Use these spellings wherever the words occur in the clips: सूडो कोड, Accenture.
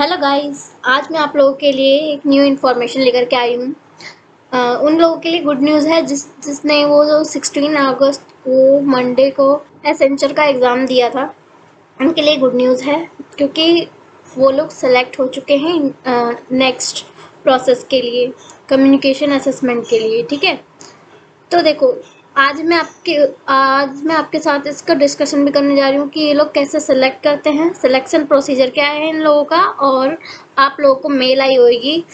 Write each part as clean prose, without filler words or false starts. Hello guys, आज मैं आप लोगों के लिए एक न्यू इन्फॉर्मेशन लेकर के आई हूँ। उन लोगों के लिए गुड न्यूज़ है जिसने वो 16 अगस्त को मंडे को एसेंचर का एग्ज़ाम दिया था, उनके लिए गुड न्यूज़ है क्योंकि वो लोग सेलेक्ट हो चुके हैं नेक्स्ट प्रोसेस के लिए, कम्युनिकेशन असेसमेंट के लिए। ठीक है, तो देखो आज मैं आपके साथ इसका डिस्कशन भी करने जा रही हूँ कि ये लोग कैसे सेलेक्ट करते हैं, सिलेक्शन प्रोसीजर क्या है इन लोगों का। और आप लोगों को मेल आई होगी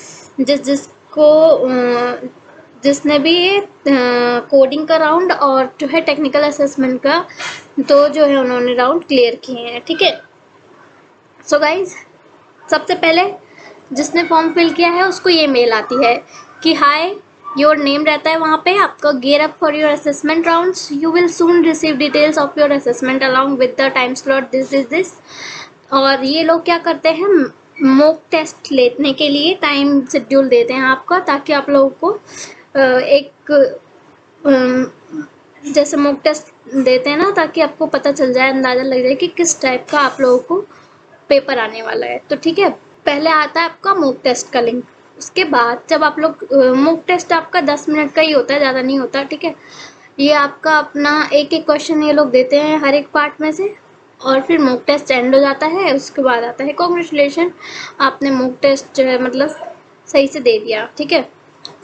जिसने भी कोडिंग का राउंड और जो है टेक्निकल असेसमेंट का दो जो है उन्होंने राउंड क्लियर किए हैं। ठीक है, सो गाइज, सबसे पहले जिसने फॉर्म फिल किया है उसको ये मेल आती है कि हाय, योर नेम रहता है वहाँ पे आपका, gear up for your assessment rounds, you will soon receive details of your assessment along with the time slot this. और ये लोग क्या करते हैं, मॉक टेस्ट लेने के लिए टाइम शेड्यूल देते हैं आपका, ताकि आप लोगों को जैसे मॉक टेस्ट देते हैं ना, ताकि आपको पता चल जाए, अंदाज़ा लग जाए कि किस टाइप का आप लोगों को पेपर आने वाला है। तो ठीक है, पहले आता है आपका मॉक टेस्ट का लिंक। उसके बाद जब आप लोग, मॉक टेस्ट आपका 10 मिनट का ही होता है, ज़्यादा नहीं होता। ठीक है, ये आपका अपना एक क्वेश्चन ये लोग देते हैं हर एक पार्ट में से, और फिर मॉक टेस्ट एंड हो जाता है। उसके बाद आता है कॉन्ग्रेचुलेशन, आपने मॉक टेस्ट जो है मतलब सही से दे दिया। ठीक है,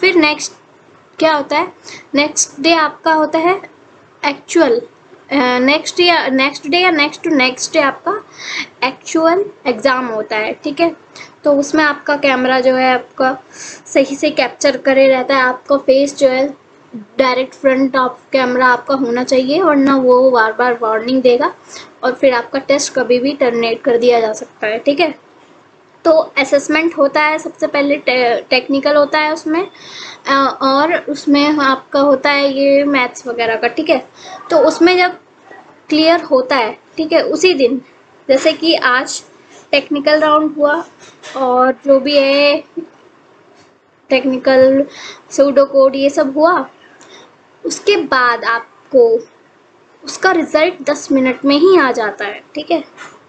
फिर नेक्स्ट क्या होता है, नेक्स्ट डे आपका होता है एक्चुअल, नेक्स्ट डे आपका एक्चुअल एग्ज़ाम होता है। ठीक है, तो उसमें आपका कैमरा जो है आपका सही से कैप्चर करे रहता है, आपका फेस जो है डायरेक्ट फ्रंट ऑफ कैमरा आपका होना चाहिए, वरना वो बार बार वार्निंग देगा और फिर आपका टेस्ट कभी भी टर्मिनेट कर दिया जा सकता है। ठीक है, तो असेसमेंट होता है सबसे पहले, टेक्निकल होता है उसमें, और उसमें आपका होता है ये मैथ्स वगैरह का। ठीक है, तो उसमें जब क्लियर होता है, ठीक है, उसी दिन, जैसे कि आज टेक्निकल राउंड हुआ और जो भी है टेक्निकल सूडो कोड ये सब हुआ, उसके बाद आपको उसका रिज़ल्ट 10 मिनट में ही आ जाता है। ठीक है,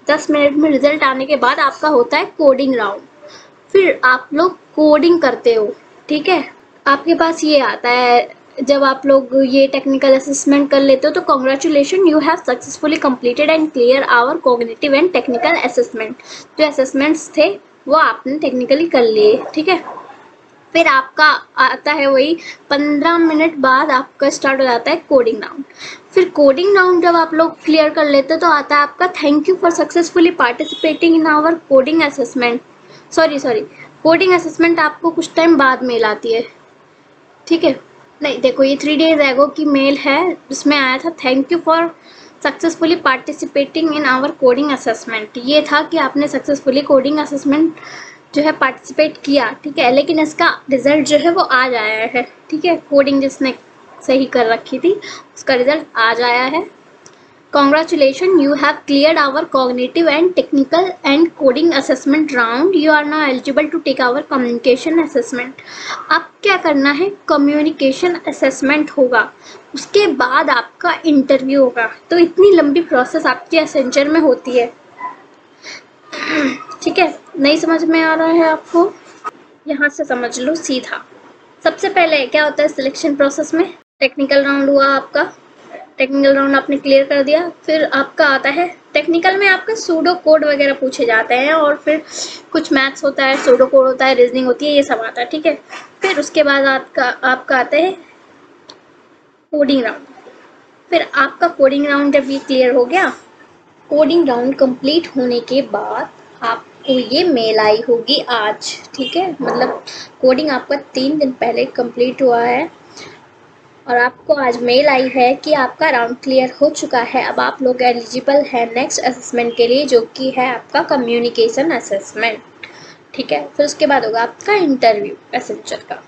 10 मिनट में रिज़ल्ट आने के बाद आपका होता है कोडिंग राउंड, फिर आप लोग कोडिंग करते हो। ठीक है, आपके पास ये आता है, जब आप लोग ये टेक्निकल असेसमेंट कर लेते हो तो congratulation, you have successfully completed and clear our cognitive and technical assessment. जो असेसमेंट्स थे वो आपने टेक्निकली कर लिए। ठीक है, फिर आपका आता है वही 15 मिनट बाद आपका स्टार्ट हो जाता है कोडिंग राउंड। फिर कोडिंग राउंड जब आप लोग क्लियर कर लेते हो तो आता है आपका thank you for successfully participating in our coding assessment. Coding assessment आपको कुछ टाइम बाद मेल आती है। ठीक है, नहीं देखो, ये 3 डेज एगो की मेल है, उसमें आया था thank you for successfully participating in our coding assessment. ये था कि आपने सक्सेसफुली कोडिंग असेसमेंट जो है पार्टिसिपेट किया। ठीक है, लेकिन इसका रिज़ल्ट जो है वो आज आया है। ठीक है, कोडिंग जिसने सही कर रखी थी उसका रिज़ल्ट आज आया है। Congratulation, you have clear our cognitive and technical and coding assessment round, you are now eligible to take our communication assessment. अब क्या करना है, कम्युनिकेशन असेसमेंट होगा, उसके बाद आपका इंटरव्यू होगा। तो इतनी लंबी प्रोसेस आपके एसेंचर में होती है। ठीक है, नहीं समझ में आ रहा है आपको, यहाँ से समझ लो सीधा। सबसे पहले क्या होता है सिलेक्शन प्रोसेस में, टेक्निकल राउंड हुआ आपका, टेक्निकल राउंड आपने क्लियर कर दिया। फिर आपका आता है टेक्निकल में आपका सूडो कोड वगैरह पूछे जाते हैं, और फिर कुछ मैथ्स होता है, सूडो कोड होता है, रीजनिंग होती है, ये सब आता है। ठीक है, फिर उसके बाद आपका आता है कोडिंग राउंड। फिर आपका कोडिंग राउंड जब ये क्लियर हो गया, कोडिंग राउंड कंप्लीट होने के बाद आपको ये मेल आई होगी आज। ठीक है, मतलब कोडिंग आपका 3 दिन पहले कंप्लीट हुआ है और आपको आज मेल आई है कि आपका राउंड क्लियर हो चुका है, अब आप लोग एलिजिबल हैं नेक्स्ट असेसमेंट के लिए, जो कि है आपका कम्युनिकेशन असेसमेंट। ठीक है, फिर उसके बाद होगा आपका इंटरव्यू एसेंचर का,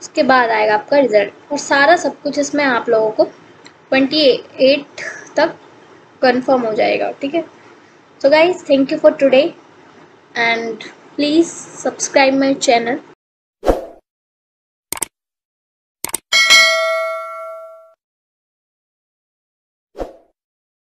उसके बाद आएगा आपका रिज़ल्ट, और सारा सब कुछ इसमें आप लोगों को 28 तक कन्फर्म हो जाएगा। ठीक है, so guys, thank you for today and please subscribe my channel.